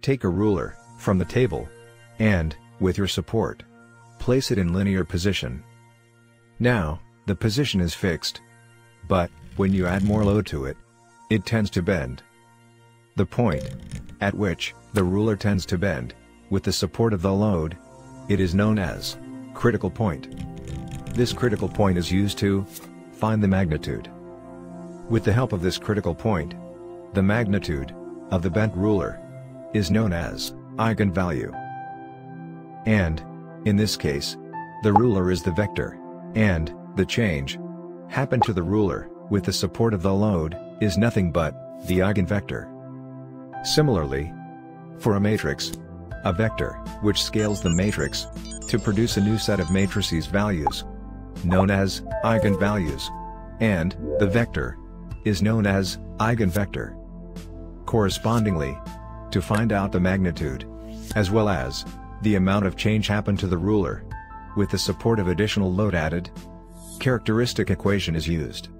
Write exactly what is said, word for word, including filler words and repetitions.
Take a ruler from the table and, with your support, place it in linear position. Now, the position is fixed. But, when you add more load to it, it tends to bend. The point at which the ruler tends to bend, with the support of the load, it is known as critical point. This critical point is used to find the magnitude. With the help of this critical point, the magnitude of the bent ruler is known as eigenvalue. And, in this case, the ruler is the vector, and the change happened to the ruler, with the support of the load, is nothing but the eigenvector. Similarly, for a matrix, a vector which scales the matrix to produce a new set of matrices values, known as eigenvalues, and the vector is known as eigenvector. Correspondingly, to find out the magnitude, as well as the amount of change happened to the ruler, with the support of additional load added, characteristic equation is used.